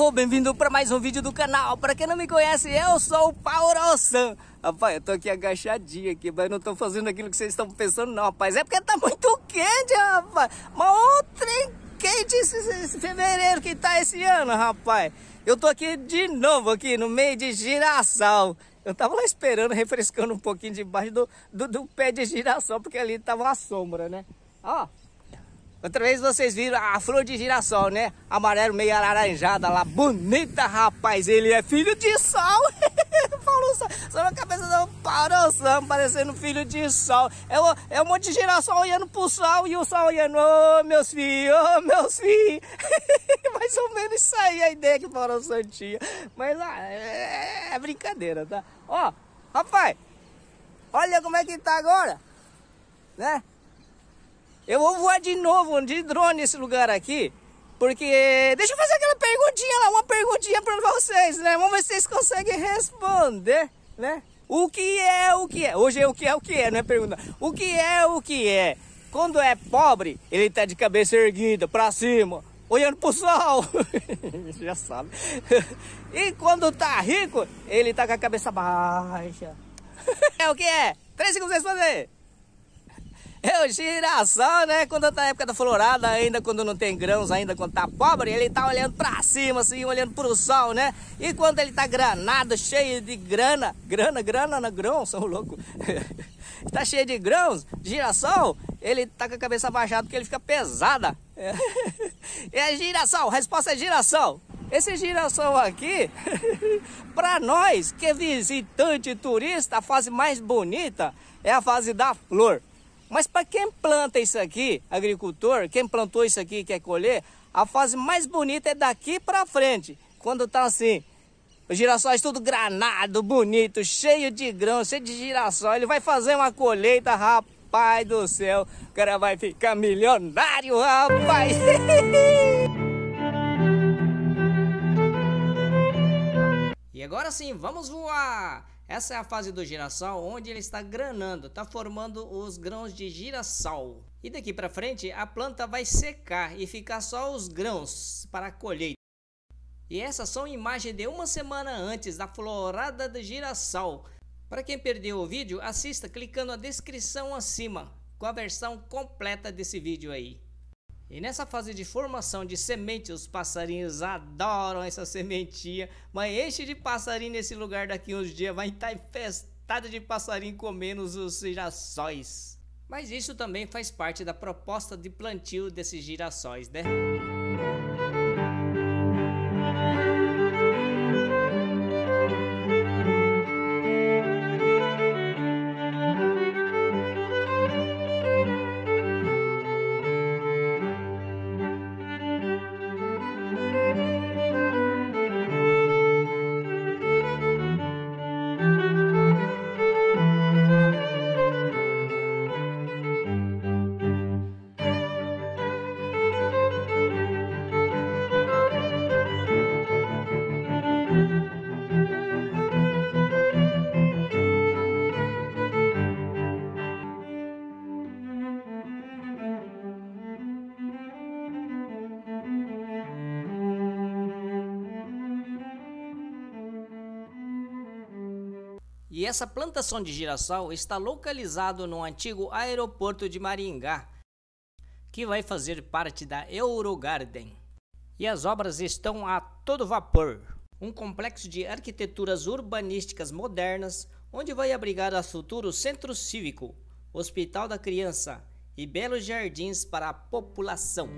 povo, bem-vindo para mais um vídeo do canal. Para quem não me conhece, eu sou o Parossam. Rapaz, eu tô aqui agachadinho aqui, mas não tô fazendo aquilo que vocês estão pensando não, rapaz. É porque tá muito quente, rapaz. Mas o trem quente esse fevereiro que tá esse ano, rapaz. Eu tô aqui de novo, aqui no meio de girassol. Eu tava lá esperando, refrescando um pouquinho debaixo do pé de girassol, porque ali tava uma sombra, né? Ó. Outra vez vocês viram a flor de girassol, né? Amarelo, meio alaranjada lá. Bonita, rapaz. Ele é filho de sol. Paulosam. Só na cabeça do Paulosam, parecendo filho de sol. É um monte de girassol olhando pro sol e o sol olhando. Ô, meus filhos, ô, meus filhos. Mais ou menos isso aí a ideia que o Paulosam tinha. Mas é brincadeira, tá? Ó, rapaz. Olha como é que tá agora. Né? Eu vou voar de novo de drone nesse lugar aqui, porque... Deixa eu fazer aquela perguntinha lá, uma perguntinha pra vocês, né? Vamos ver se vocês conseguem responder, né? O que é o que é? Hoje é o que é o que é, não é pergunta. O que é o que é? Quando é pobre, ele tá de cabeça erguida, pra cima, olhando pro sol. Já sabe. E quando tá rico, ele tá com a cabeça baixa. É o que é? 3 segundos pra responder. É o girassol, né? Quando tá na época da florada, ainda quando não tem grãos, ainda quando tá pobre, ele tá olhando pra cima, assim, olhando pro sol, né? E quando ele tá granado, cheio de grana, grana na grão, são louco. Tá cheio de grãos, girassol, ele tá com a cabeça baixada porque ele fica pesada. É girassol, a resposta é girassol. Esse girassol aqui, para nós que é visitante turista, a fase mais bonita é a fase da flor. Mas para quem planta isso aqui, agricultor, quem plantou isso aqui e quer colher, a fase mais bonita é daqui para frente. Quando tá assim, os girassóis tudo granado, bonito, cheio de grão, cheio de girassol. Ele vai fazer uma colheita, rapaz do céu. O cara vai ficar milionário, rapaz. E agora sim, vamos voar! Essa é a fase do girassol onde ele está granando, está formando os grãos de girassol. E daqui para frente a planta vai secar e ficar só os grãos para a colheita. E essas são imagens de uma semana antes da florada do girassol. Para quem perdeu o vídeo, assista clicando na descrição acima com a versão completa desse vídeo aí. E nessa fase de formação de semente, os passarinhos adoram essa sementinha. Mas enche de passarinho nesse lugar daqui uns dias. Vai estar infestado de passarinho comendo os girassóis. Mas isso também faz parte da proposta de plantio desses girassóis, né? E essa plantação de girassol está localizado no antigo aeroporto de Maringá, que vai fazer parte da Eurogarden. E as obras estão a todo vapor. Um complexo de arquiteturas urbanísticas modernas, onde vai abrigar a futuro centro cívico, hospital da criança e belos jardins para a população.